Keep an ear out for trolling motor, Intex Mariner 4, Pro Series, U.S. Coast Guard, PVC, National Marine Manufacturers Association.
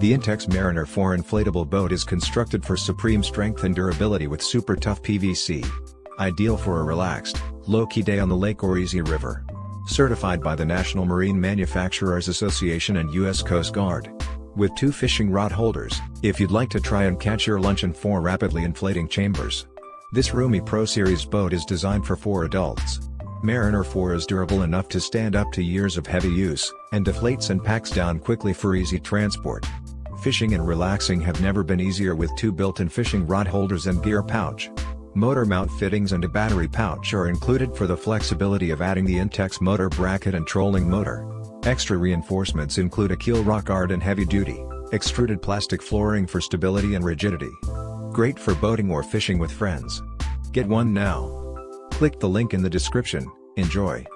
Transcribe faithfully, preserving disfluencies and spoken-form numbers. The Intex Mariner four inflatable boat is constructed for supreme strength and durability with super tough P V C. Ideal for a relaxed, low-key day on the lake or easy river. Certified by the National Marine Manufacturers Association and U S Coast Guard. With two fishing rod holders, if you'd like to try and catch your lunch in four rapidly inflating chambers. This roomy Pro Series boat is designed for four adults. Mariner four is durable enough to stand up to years of heavy use, and deflates and packs down quickly for easy transport. Fishing and relaxing have never been easier with two built-in fishing rod holders and gear pouch. Motor mount fittings and a battery pouch are included for the flexibility of adding the Intex motor bracket and trolling motor. Extra reinforcements include a keel rock guard and heavy-duty, extruded plastic flooring for stability and rigidity. Great for boating or fishing with friends. Get one now. Click the link in the description. Enjoy.